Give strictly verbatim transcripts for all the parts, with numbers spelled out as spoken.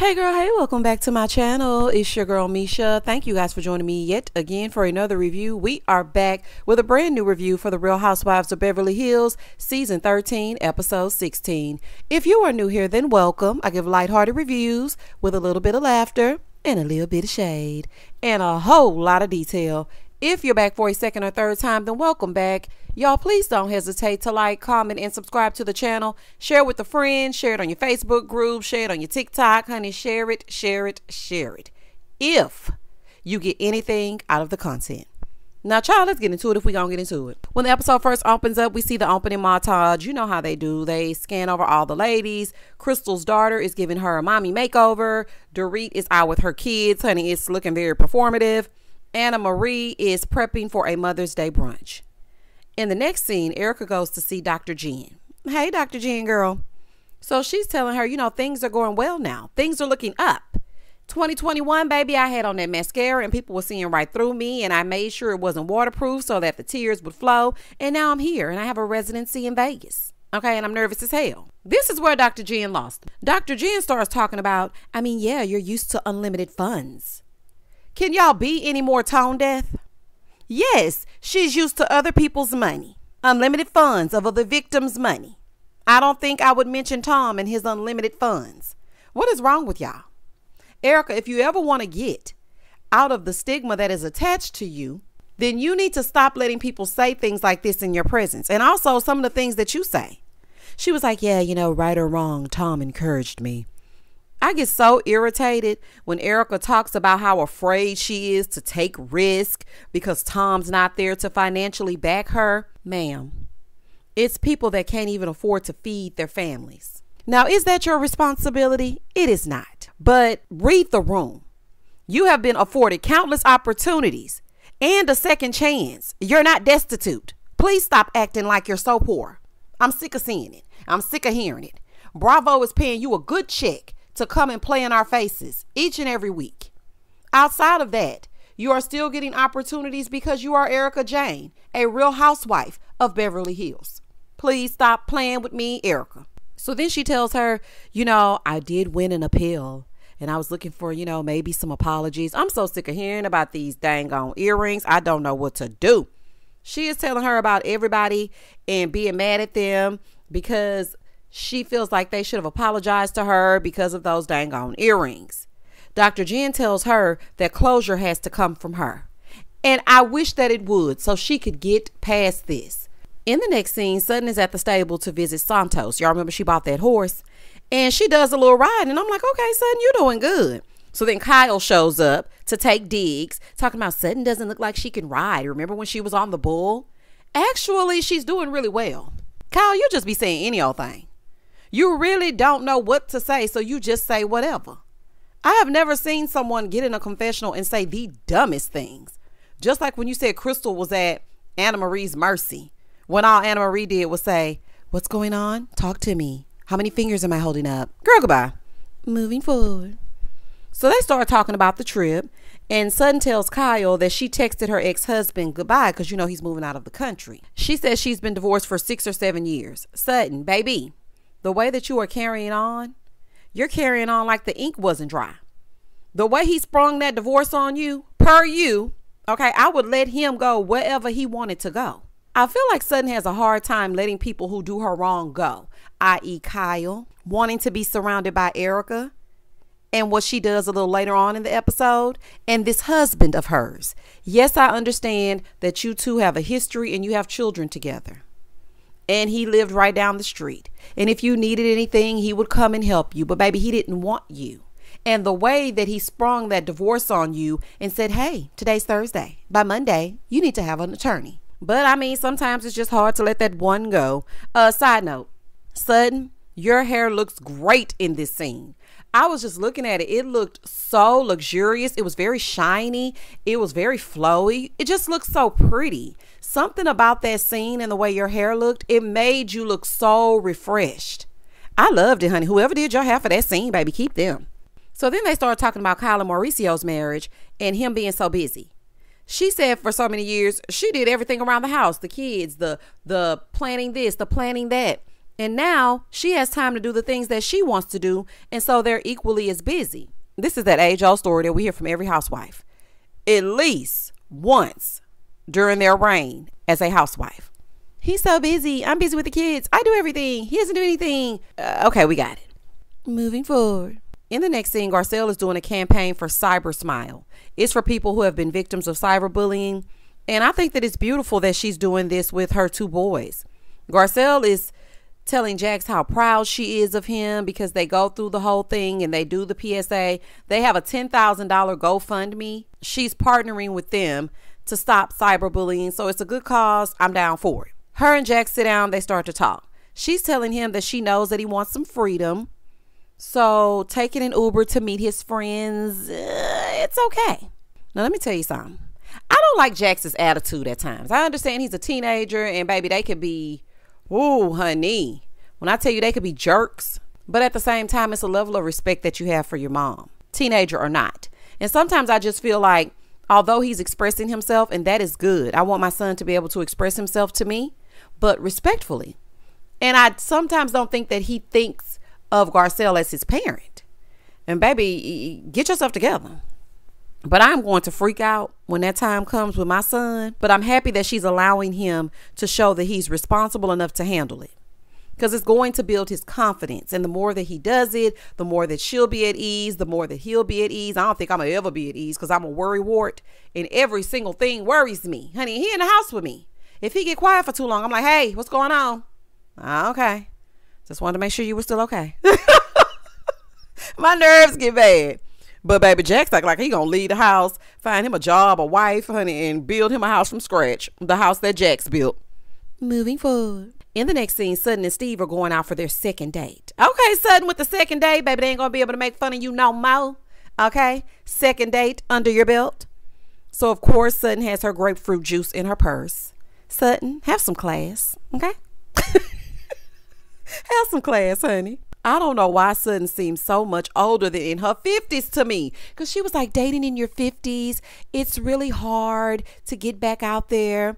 Hey girl, hey, welcome back to my channel. It's your girl Misha. Thank you guys for joining me yet again for another review. We are back with a brand new review for the Real Housewives of Beverly Hills season thirteen episode sixteen. If you are new here, then welcome. I give lighthearted reviews with a little bit of laughter and a little bit of shade and a whole lot of detail. If you're back for a second or third time, then welcome back. Y'all, please don't hesitate to like, comment, and subscribe to the channel. Share with a friend. Share it on your Facebook group. Share it on your TikTok. Honey, share it, share it, share it. If you get anything out of the content. Now, child, let's get into it if we're going to get into it. When the episode first opens up, we see the opening montage. You know how they do. They scan over all the ladies. Crystal's daughter is giving her a mommy makeover. Dorit is out with her kids. Honey, it's looking very performative. Anna Marie is prepping for a Mother's Day brunch. In the next scene, Erika goes to see Doctor Jen. Hey, Doctor Jen, girl. So she's telling her, you know, things are going well now. Things are looking up. twenty twenty-one, baby, I had on that mascara and people were seeing right through me, and I made sure it wasn't waterproof so that the tears would flow. And now I'm here and I have a residency in Vegas. Okay, and I'm nervous as hell. This is where Doctor Jen lost. Doctor Jen starts talking about, I mean, yeah, you're used to unlimited funds. Can y'all be any more tone deaf? Yes, she's used to other people's money, unlimited funds of other victims' money. I don't think I would mention Tom and his unlimited funds. What is wrong with y'all? Erika, if you ever want to get out of the stigma that is attached to you, then you need to stop letting people say things like this in your presence. And also some of the things that you say. She was like, yeah, you know, right or wrong, Tom encouraged me. I get so irritated when Erika talks about how afraid she is to take risk because Tom's not there to financially back her. Ma'am, it's people that can't even afford to feed their families. Now, is that your responsibility? It is not. But read the room. You have been afforded countless opportunities and a second chance. You're not destitute. Please stop acting like you're so poor. I'm sick of seeing it. I'm sick of hearing it. BRAVO is paying you a good check to come and play in our faces each and every week. Outside of that, you are still getting opportunities because you are Erika Jayne, a real housewife of Beverly Hills. Please stop playing with me, Erika. So then she tells her, you know, I did win an appeal and I was looking for, you know, maybe some apologies. I'm so sick of hearing about these dang on earrings. I don't know what to do. She is telling her about everybody and being mad at them because she feels like they should have apologized to her because of those dang on earrings. Doctor Jen tells her that closure has to come from her. And I wish that it would, so she could get past this. In the next scene, Sutton is at the stable to visit Santos. Y'all remember she bought that horse. And she does a little ride. And I'm like, okay, Sutton, you're doing good. So then Kyle shows up to take digs, talking about Sutton doesn't look like she can ride. Remember when she was on the bull? Actually, she's doing really well. Kyle, you just be saying any old thing. You really don't know what to say, so you just say whatever. I have never seen someone get in a confessional and say the dumbest things. Just like when you said Crystal was at Anna Marie's mercy, when all Anna Marie did was say, what's going on? Talk to me. How many fingers am I holding up? Girl, goodbye. Moving forward. So they start talking about the trip, and Sutton tells Kyle that she texted her ex-husband goodbye because, you know, he's moving out of the country. She says she's been divorced for six or seven years. Sutton, baby. The way that you are carrying on, you're carrying on like the ink wasn't dry. The way he sprung that divorce on you, per you, okay, I would let him go wherever he wanted to go. I feel like Sutton has a hard time letting people who do her wrong go, that is Kyle, wanting to be surrounded by Erika and what she does a little later on in the episode, and this husband of hers. Yes, I understand that you two have a history and you have children together. And he lived right down the street. And if you needed anything, he would come and help you. But baby, he didn't want you. And the way that he sprung that divorce on you and said, hey, today's Thursday. By Monday, you need to have an attorney. But I mean, sometimes it's just hard to let that one go. Uh, side note, Sutton, your hair looks great in this scene. I was just looking at it. It looked so luxurious. It was very shiny. It was very flowy. It just looked so pretty. Something about that scene and the way your hair looked, it made you look so refreshed. I loved it, honey. Whoever did your hair for that scene, baby, keep them. So then they started talking about Kyle and Mauricio's marriage and him being so busy. She said for so many years, she did everything around the house, the kids, the, the planning this, the planning that. And now she has time to do the things that she wants to do. And so they're equally as busy. This is that age-old story that we hear from every housewife at least once during their reign as a housewife. He's so busy. I'm busy with the kids. I do everything. He doesn't do anything. Uh, okay, we got it. Moving forward. In the next scene, Garcelle is doing a campaign for Cyber Smile. It's for people who have been victims of cyberbullying. And I think that it's beautiful that she's doing this with her two boys. Garcelle is telling Jax how proud she is of him because they go through the whole thing and they do the P S A. They have a ten thousand dollar GoFundMe. She's partnering with them to stop cyberbullying. So it's a good cause. I'm down for it. Her and Jax sit down. They start to talk. She's telling him that she knows that he wants some freedom. So taking an Uber to meet his friends, uh, it's okay. Now, let me tell you something. I don't like Jax's attitude at times. I understand he's a teenager and baby, they could be, ooh, honey, when I tell you they could be jerks. But at the same time, it's a level of respect that you have for your mom, teenager or not. And sometimes I just feel like, although he's expressing himself, and that is good. I want my son to be able to express himself to me, but respectfully. And I sometimes don't think that he thinks of Garcelle as his parent. And baby, get yourself together. But I'm going to freak out when that time comes with my son. But I'm happy that she's allowing him to show that he's responsible enough to handle it, because it's going to build his confidence. And the more that he does it, the more that she'll be at ease, the more that he'll be at ease. I don't think I'm gonna ever be at ease because I'm a worry wart and every single thing worries me. Honey, he in the house with me. If he get quiet for too long, I'm like, hey, what's going on? Ah, okay. Just wanted to make sure you were still okay. My nerves get bad. But baby, Jax act like he gonna leave the house, find him a job, a wife, honey, and build him a house from scratch. The house that Jax built. Moving forward. In the next scene, Sutton and Steve are going out for their second date. Okay, Sutton with the second date, baby, they ain't gonna be able to make fun of you no more. Okay, second date under your belt. So of course, Sutton has her grapefruit juice in her purse. Sutton, have some class, okay? Have some class, honey. I don't know why Sutton seems so much older than in her fifties to me. Because she was like, dating in your fifties, it's really hard to get back out there.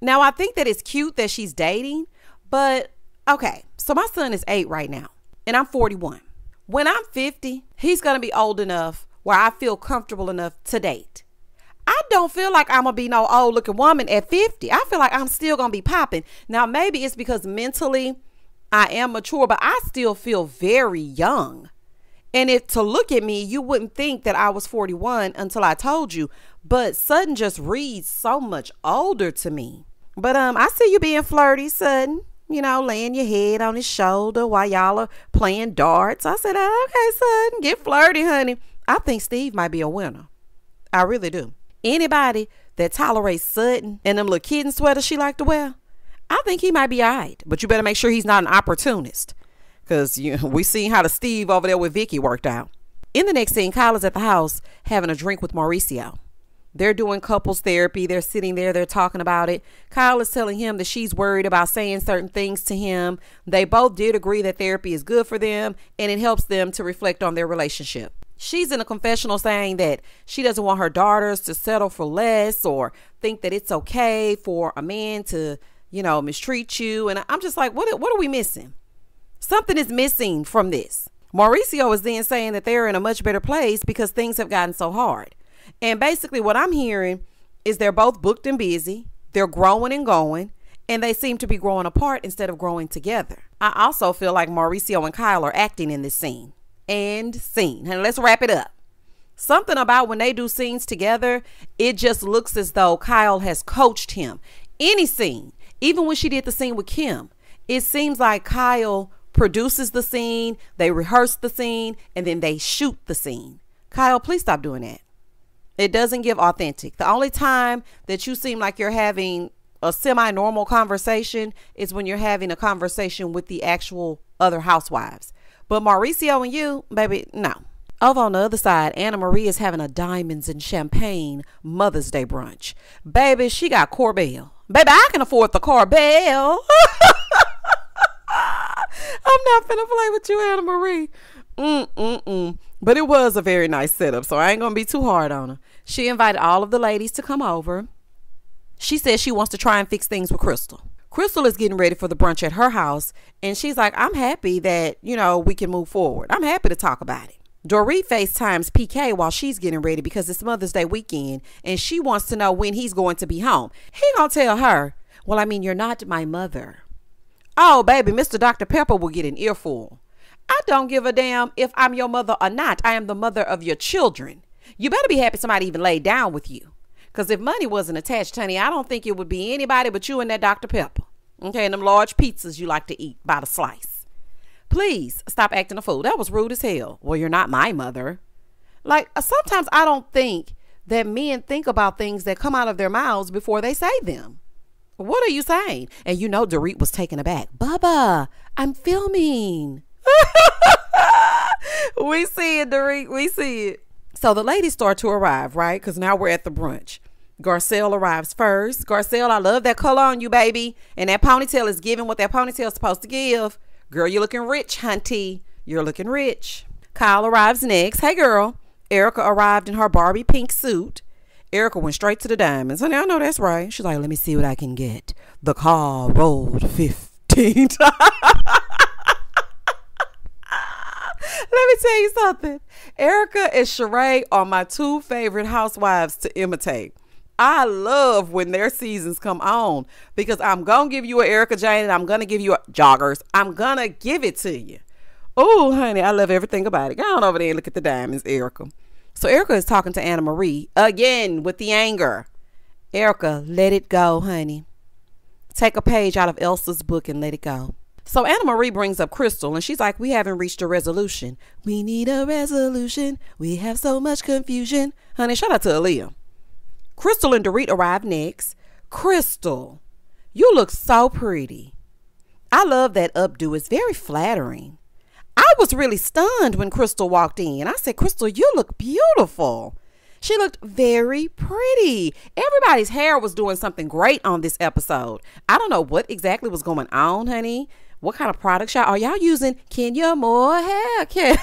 Now, I think that it's cute that she's dating. But, okay, so my son is eight right now. And I'm forty-one. When I'm fifty, he's going to be old enough where I feel comfortable enough to date. I don't feel like I'm going to be no old looking woman at fifty. I feel like I'm still going to be popping. Now, maybe it's because mentally I am mature, but I still feel very young. And if to look at me, you wouldn't think that I was forty-one until I told you. But Sutton just reads so much older to me. But um, I see you being flirty, Sutton. You know, laying your head on his shoulder while y'all are playing darts. I said, okay, Sutton, get flirty, honey. I think Steve might be a winner. I really do. Anybody that tolerates Sutton and them little kitten sweaters she like to wear, I think he might be all right, but you better make sure he's not an opportunist, because you know, we seen how the Steve over there with Vicky worked out. In the next scene, Kyle is at the house having a drink with Mauricio. They're doing couples therapy. They're sitting there. They're talking about it. Kyle is telling him that she's worried about saying certain things to him. They both did agree that therapy is good for them and it helps them to reflect on their relationship. She's in a confessional saying that she doesn't want her daughters to settle for less or think that it's okay for a man to, you know, mistreat you. And I'm just like, what, what are we missing? Something is missing from this. Mauricio is then saying that they're in a much better place because things have gotten so hard. And basically what I'm hearing is they're both booked and busy. They're growing and going, and they seem to be growing apart instead of growing together. I also feel like Mauricio and Kyle are acting in this scene and scene. And let's wrap it up. Something about when they do scenes together, it just looks as though Kyle has coached him. Any scene, even when she did the scene with Kim, it seems like Kyle produces the scene, they rehearse the scene, and then they shoot the scene. Kyle, please stop doing that. It doesn't give authentic. The only time that you seem like you're having a semi-normal conversation is when you're having a conversation with the actual other housewives. But Mauricio and you, baby, no. Over on the other side, Anna Marie is having a diamonds and champagne Mother's Day brunch. Baby, she got Corbell. Baby, I can afford the Corbell. I'm not finna play with you, Anna Marie. Mm-mm-mm. But it was a very nice setup, so I ain't gonna be too hard on her. She invited all of the ladies to come over. She says she wants to try and fix things with Crystal. Crystal is getting ready for the brunch at her house, and she's like, I'm happy that, you know, we can move forward. I'm happy to talk about it. Doree FaceTimes P K while she's getting ready because it's Mother's Day weekend, and she wants to know when he's going to be home. He gonna tell her, well, I mean, you're not my mother. Oh, baby, Mister Doctor Pepper will get an earful. I don't give a damn if I'm your mother or not. I am the mother of your children. You better be happy somebody even laid down with you. Because if money wasn't attached, honey, I don't think it would be anybody but you and that Doctor Pepper. Okay, and them large pizzas you like to eat by the slice. Please stop acting a fool. That was rude as hell. Well, you're not my mother. Like, sometimes I don't think that men think about things that come out of their mouths before they say them. What are you saying? And you know, Dorit was taken aback. Bubba, I'm filming. We see it, Dorit. We see it. So the ladies start to arrive, right? Because now we're at the brunch. Garcelle arrives first. Garcelle, I love that color on you, baby. And that ponytail is giving what that ponytail is supposed to give. Girl, you're looking rich, hunty. You're looking rich. Kyle arrives next. Hey, girl. Erika arrived in her Barbie pink suit. Erika went straight to the diamonds. Honey, I know that's right. She's like, let me see what I can get. The car rolled fifteen times. Let me tell you something. Erika and Sheree are my two favorite housewives to imitate. I love when their seasons come on because I'm going to give you an Erika Jayne and I'm going to give you a joggers. I'm going to give it to you. Oh, honey, I love everything about it. Go on over there and look at the diamonds, Erika. So Erika is talking to Anna Marie again with the anger. Erika, let it go, honey. Take a page out of Elsa's book and let it go. So Anna Marie brings up Crystal and she's like, we haven't reached a resolution. We need a resolution. We have so much confusion. Honey, shout out to Aaliyah. Crystal and Dorit arrive next. Crystal, you look so pretty. I love that updo. It's very flattering. I was really stunned when Crystal walked in. I said, Crystal, you look beautiful. She looked very pretty. Everybody's hair was doing something great on this episode. I don't know what exactly was going on, honey. What kind of products y'all are y'all using? Kenya Moore Hair Care.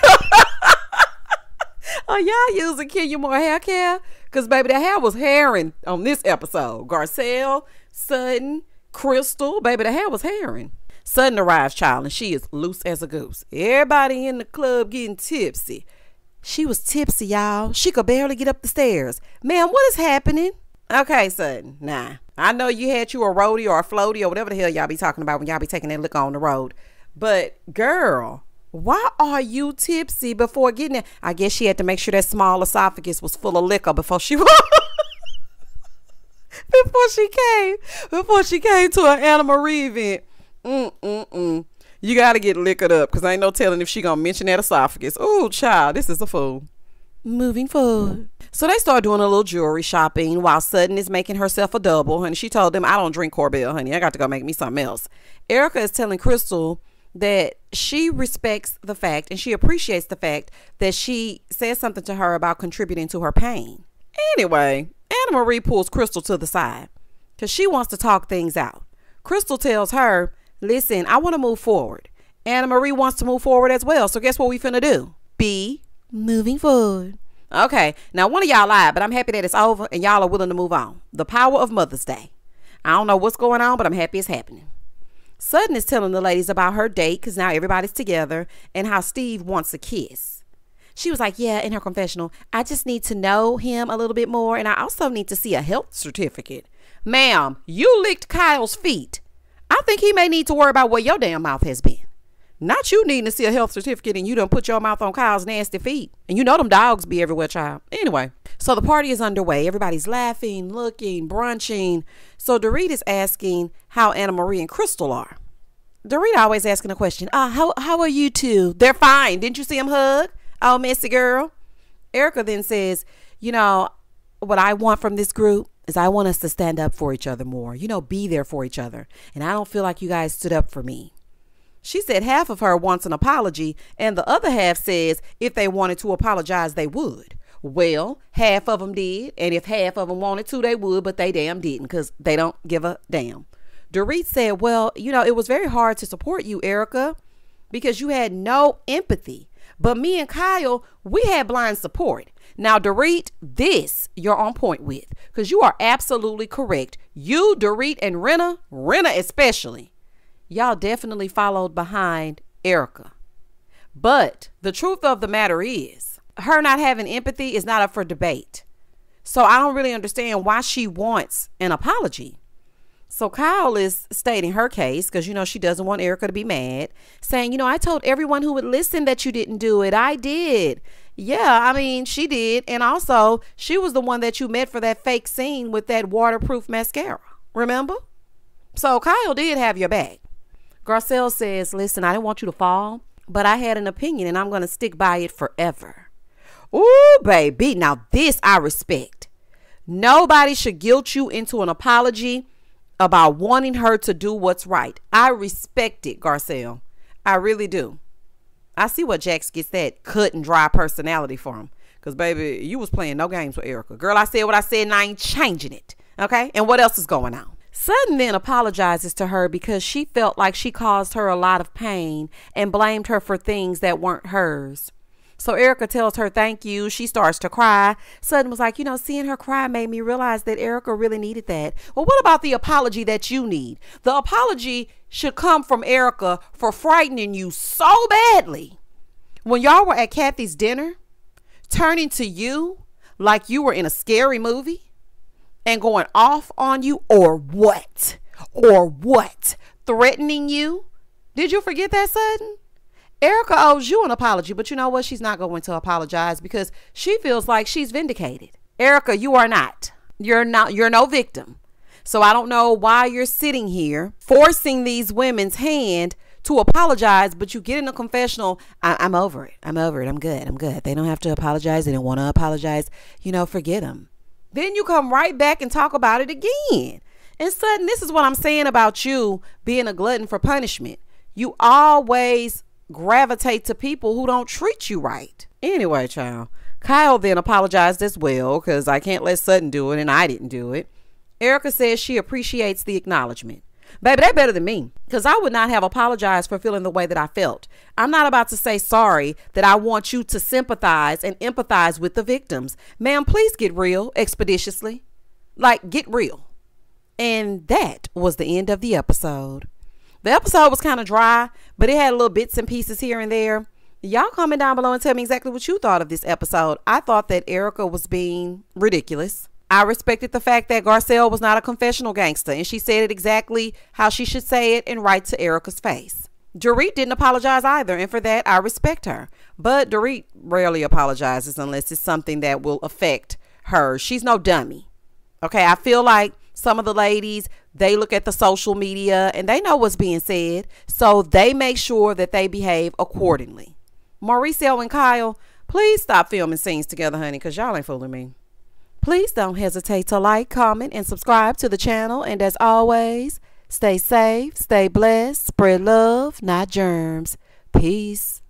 Are y'all using Kenya Moore Hair Care? Because, baby, the hair was hairing on this episode. Garcelle, Sutton, Crystal. Baby, the hair was hairing. Sutton arrives, child, and she is loose as a goose. Everybody in the club getting tipsy. She was tipsy, y'all. She could barely get up the stairs. Ma'am, what is happening? Okay, Sutton. Nah. I know you had you a roadie or a floaty or whatever the hell y'all be talking about when y'all be taking that look on the road. But, girl, why are you tipsy before getting there? I guess she had to make sure that small esophagus was full of liquor before she before she came. Before she came to an Anna Marie event. Mm-mm-mm. You got to get liquored up because ain't no telling if she going to mention that esophagus. Oh, child, this is a fool. Moving forward. So they start doing a little jewelry shopping while Sutton is making herself a double. Honey, she told them, I don't drink Corbell, honey. I got to go make me something else. Erika is telling Crystal that she respects the fact and she appreciates the fact that she says something to her about contributing to her pain. Anyway, Anna Marie pulls Crystal to the side because she wants to talk things out. Crystal tells her, listen, I want to move forward. Anna Marie wants to move forward as well. So guess what we finna do? Be moving forward. Okay. Now, one of y'all lied, but I'm happy that it's over and y'all are willing to move on. The power of Mother's Day. I don't know what's going on, but I'm happy it's happening. Sutton is telling the ladies about her date because now everybody's together and how Steve wants a kiss. She was like, yeah, in her confessional, I just need to know him a little bit more. And I also need to see a health certificate. Ma'am, you licked Kyle's feet. I think he may need to worry about what your damn mouth has been. Not you needing to see a health certificate and you done put your mouth on Kyle's nasty feet. And you know them dogs be everywhere, child. Anyway, so the party is underway. Everybody's laughing, looking, brunching. So Dorit is asking how Anna Marie and Crystal are. Dorit always asking a question. Uh, how, how are you two? They're fine. Didn't you see them hug? Oh, messy girl. Erika then says, you know, what I want from this group is I want us to stand up for each other more, you know, be there for each other. And I don't feel like you guys stood up for me. She said half of her wants an apology and the other half says if they wanted to apologize, they would. Well, half of them did. And if half of them wanted to, they would, but they damn didn't because they don't give a damn. Dorit said, well, you know, it was very hard to support you, Erika, because you had no empathy. But me and Kyle, we had blind support. Now, Dorit, this you're on point with, because you are absolutely correct. You, Dorit, and Renna, Renna especially, y'all definitely followed behind Erika. But the truth of the matter is, her not having empathy is not up for debate. So I don't really understand why she wants an apology. So Kyle is stating her case because, you know, she doesn't want Erika to be mad, saying, you know, I told everyone who would listen that you didn't do it. I did. Yeah, I mean, she did. And also, she was the one that you met for that fake scene with that waterproof mascara. Remember? So Kyle did have your back. Garcelle says, listen, I didn't want you to fall, but I had an opinion and I'm going to stick by it forever. Ooh, baby. Now, this I respect. Nobody should guilt you into an apology about wanting her to do what's right. I respect it, Garcelle. I really do. I see what Jax gets that cut and dry personality from. Because, baby, you was playing no games with Erika. Girl, I said what I said and I ain't changing it. Okay? And what else is going on? Sutton then apologizes to her because she felt like she caused her a lot of pain and blamed her for things that weren't hers. So Erika tells her thank you. She starts to cry. Sutton was like, you know, seeing her cry made me realize that Erika really needed that. Well, what about the apology that you need? The apology should come from Erika for frightening you so badly. When y'all were at Kathy's dinner, turning to you like you were in a scary movie and going off on you or what? Or what? Threatening you? Did you forget that, Sutton? Erika owes you an apology, but you know what? She's not going to apologize because she feels like she's vindicated. Erika, you are not. You're not. You're no victim. So I don't know why you're sitting here forcing these women's hand to apologize, but you get in a confessional. I I'm over it. I'm over it. I'm good. I'm good. They don't have to apologize. They don't want to apologize. You know, forget them. Then you come right back and talk about it again. And suddenly, this is what I'm saying about you being a glutton for punishment. You always gravitate to people who don't treat you right. Anyway, child, Kyle then apologized as well because I can't let Sutton do it and I didn't do it. Erika says she appreciates the acknowledgement. Baby, that's better than me because I would not have apologized for feeling the way that I felt. I'm not about to say sorry that I want you to sympathize and empathize with the victims. Ma'am, please get real expeditiously. Like, get real. And that was the end of the episode. The episode was kind of dry, but it had little bits and pieces here and there. Y'all comment down below and tell me exactly what you thought of this episode. I thought that Erika was being ridiculous. I respected the fact that Garcelle was not a confessional gangster, and she said it exactly how she should say it and right to Erika's face. Dorit didn't apologize either, and for that, I respect her. But Dorit rarely apologizes unless it's something that will affect her. She's no dummy. Okay, I feel like some of the ladies, they look at the social media and they know what's being said. So they make sure that they behave accordingly. Mauricio and Kyle, please stop filming scenes together, honey, because y'all ain't fooling me. Please don't hesitate to like, comment, and subscribe to the channel. And as always, stay safe, stay blessed, spread love, not germs. Peace.